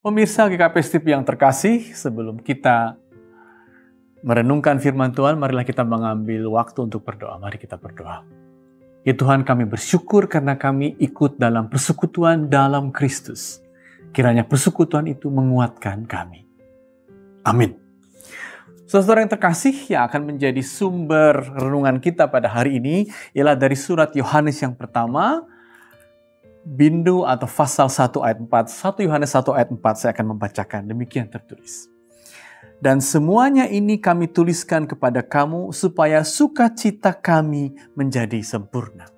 Pemirsa GKPS TV yang terkasih, sebelum kita merenungkan firman Tuhan, marilah kita mengambil waktu untuk berdoa. Mari kita berdoa. Ya Tuhan, kami bersyukur karena kami ikut dalam persekutuan dalam Kristus. Kiranya persekutuan itu menguatkan kami. Amin. Saudara yang terkasih, yang akan menjadi sumber renungan kita pada hari ini ialah dari surat Yohanes yang pertama, Bindu atau pasal 1 ayat 4, 1 Yohanes 1 ayat 4, saya akan membacakan, demikian tertulis. Dan semuanya ini kami tuliskan kepada kamu supaya sukacita kami menjadi sempurna.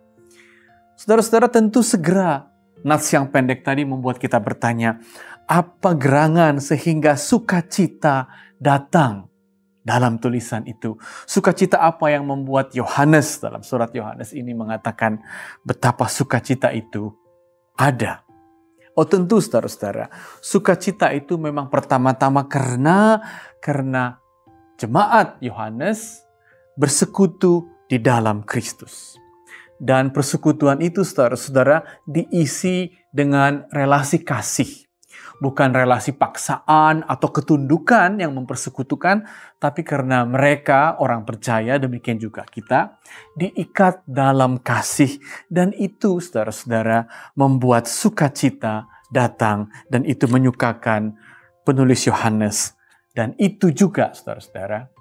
Saudara-saudara, tentu segera nats yang pendek tadi membuat kita bertanya, apa gerangan sehingga sukacita datang dalam tulisan itu? Sukacita apa yang membuat Yohanes dalam surat Yohanes ini mengatakan betapa sukacita itu ada? Oh tentu saudara-saudara, sukacita itu memang pertama-tama karena jemaat Yohanes bersekutu di dalam Kristus. Dan persekutuan itu saudara-saudara diisi dengan relasi kasih. Bukan relasi paksaan atau ketundukan yang mempersekutukan, tapi karena mereka orang percaya, demikian juga kita, diikat dalam kasih. Dan itu saudara-saudara membuat sukacita datang, dan itu menyukakan penulis Yohanes. Dan itu juga saudara-saudara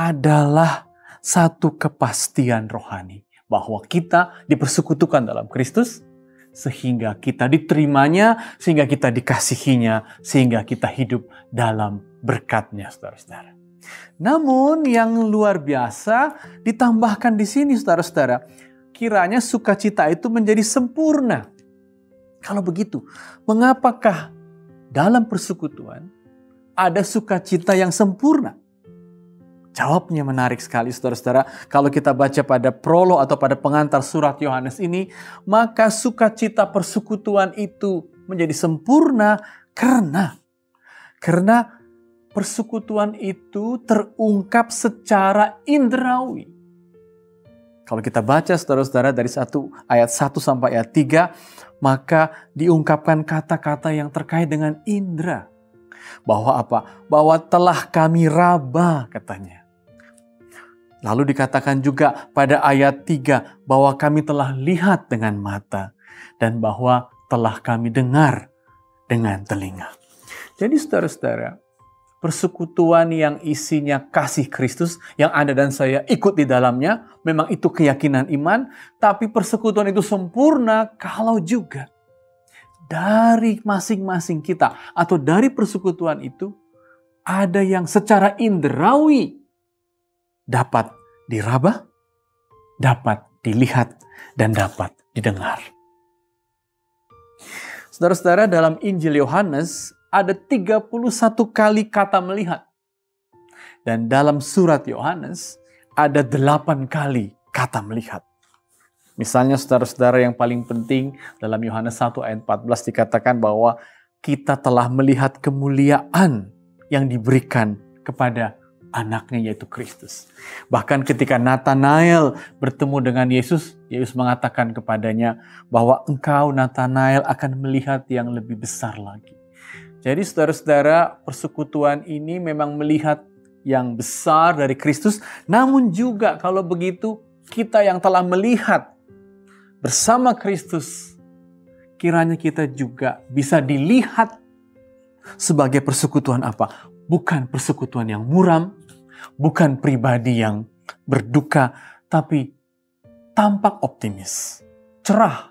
adalah satu kepastian rohani, bahwa kita dipersekutukan dalam Kristus, sehingga kita diterimanya, sehingga kita dikasihinya, sehingga kita hidup dalam berkatnya, saudara-saudara. Namun yang luar biasa ditambahkan di sini, saudara-saudara, kiranya sukacita itu menjadi sempurna. Kalau begitu, mengapakah dalam persekutuan ada sukacita yang sempurna? Jawabnya menarik sekali saudara-saudara. Kalau kita baca pada prolog atau pada pengantar surat Yohanes ini, maka sukacita persekutuan itu menjadi sempurna karena persekutuan itu terungkap secara indrawi. Kalau kita baca saudara-saudara dari ayat 1 sampai ayat 3, maka diungkapkan kata-kata yang terkait dengan indra. Bahwa apa? Bahwa telah kami raba katanya. Lalu dikatakan juga pada ayat 3 bahwa kami telah lihat dengan mata dan bahwa telah kami dengar dengan telinga. Jadi saudara-saudara, persekutuan yang isinya kasih Kristus yang Anda dan saya ikut di dalamnya, memang itu keyakinan iman, tapi persekutuan itu sempurna kalau juga dari masing-masing kita atau dari persekutuan itu ada yang secara indrawi dapat diraba, dapat dilihat, dan dapat didengar. Saudara-saudara, dalam Injil Yohanes ada 31 kali kata melihat. Dan dalam surat Yohanes ada 8 kali kata melihat. Misalnya saudara-saudara, yang paling penting dalam Yohanes 1 ayat 14 dikatakan bahwa kita telah melihat kemuliaan yang diberikan kepada Anaknya, yaitu Kristus. Bahkan ketika Natanael bertemu dengan Yesus, Yesus mengatakan kepadanya bahwa engkau Natanael akan melihat yang lebih besar lagi. Jadi saudara-saudara, persekutuan ini memang melihat yang besar dari Kristus. Namun juga kalau begitu, kita yang telah melihat bersama Kristus, kiranya kita juga bisa dilihat sebagai persekutuan apa? Bukan persekutuan yang muram, bukan pribadi yang berduka, tapi tampak optimis, cerah,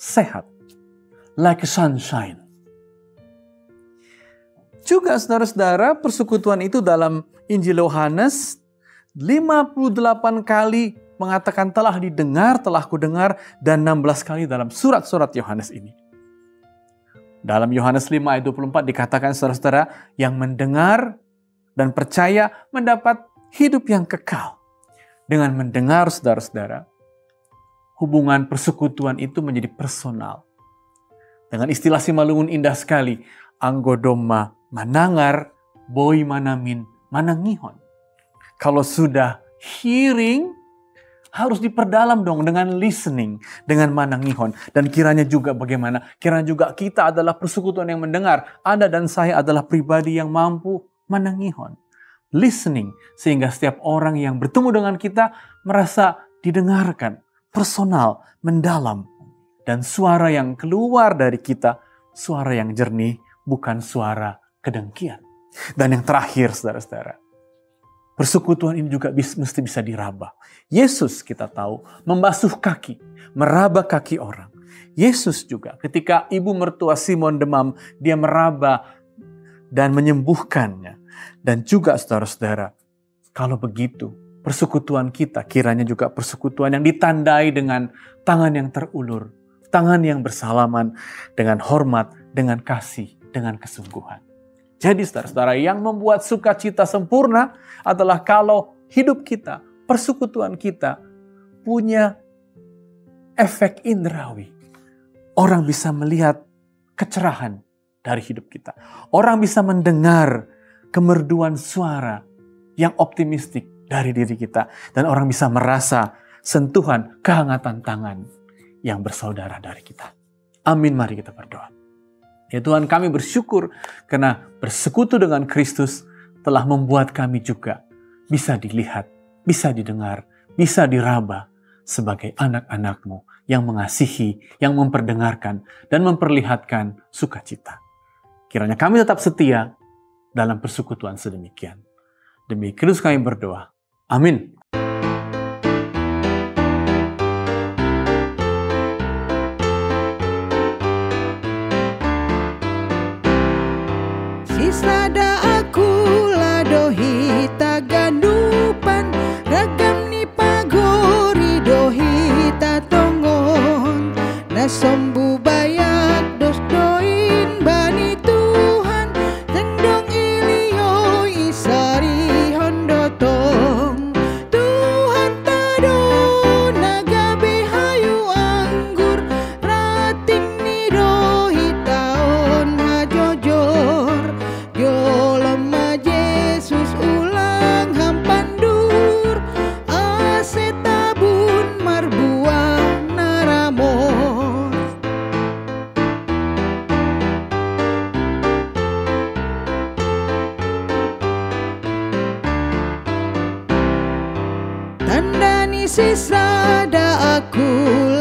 sehat, like a sunshine. Juga saudara-saudara, persekutuan itu dalam Injil Yohanes 58 kali mengatakan telah didengar, telah kudengar, dan 16 kali dalam surat-surat Yohanes ini. Dalam Yohanes 5 ayat 24 dikatakan saudara-saudara, yang mendengar dan percaya mendapat hidup yang kekal. Dengan mendengar saudara-saudara, hubungan persekutuan itu menjadi personal. Dengan istilah Simalungun indah sekali, anggodoma manangar, boi manamin manangihon. Kalau sudah hearing, harus diperdalam dong dengan listening, dengan manangihon. Dan kiranya juga bagaimana? Kiranya juga kita adalah persekutuan yang mendengar. Anda dan saya adalah pribadi yang mampu manangihon, listening, sehingga setiap orang yang bertemu dengan kita merasa didengarkan, personal, mendalam. Dan suara yang keluar dari kita, suara yang jernih, bukan suara kedengkian. Dan yang terakhir, saudara-saudara, persekutuan ini juga mesti bisa diraba. Yesus kita tahu membasuh kaki, meraba kaki orang. Yesus juga ketika ibu mertua Simon demam, dia meraba dan menyembuhkannya. Dan juga saudara-saudara, kalau begitu persekutuan kita kiranya juga persekutuan yang ditandai dengan tangan yang terulur, tangan yang bersalaman, dengan hormat, dengan kasih, dengan kesungguhan. Jadi saudara-saudara, yang membuat sukacita sempurna adalah kalau hidup kita, persekutuan kita punya efek indrawi. Orang bisa melihat kecerahan dari hidup kita. Orang bisa mendengar kemerduan suara yang optimistik dari diri kita. Dan orang bisa merasa sentuhan kehangatan tangan yang bersaudara dari kita. Amin, mari kita berdoa. Ya Tuhan, kami bersyukur karena bersekutu dengan Kristus telah membuat kami juga bisa dilihat, bisa didengar, bisa diraba sebagai anak-anak-Mu yang mengasihi, yang memperdengarkan, dan memperlihatkan sukacita. Kiranya kami tetap setia dalam persekutuan sedemikian. Demi Kristus kami berdoa. Amin. Lada aku lado hita gandupan ragam ni pagori do hita tongon na sombu bayak dos doin bani Tuhan tendong ilio isari hondotong Tuhan tado nagabe hayu anggur rating ni do hitaon hajojor. Sisada aku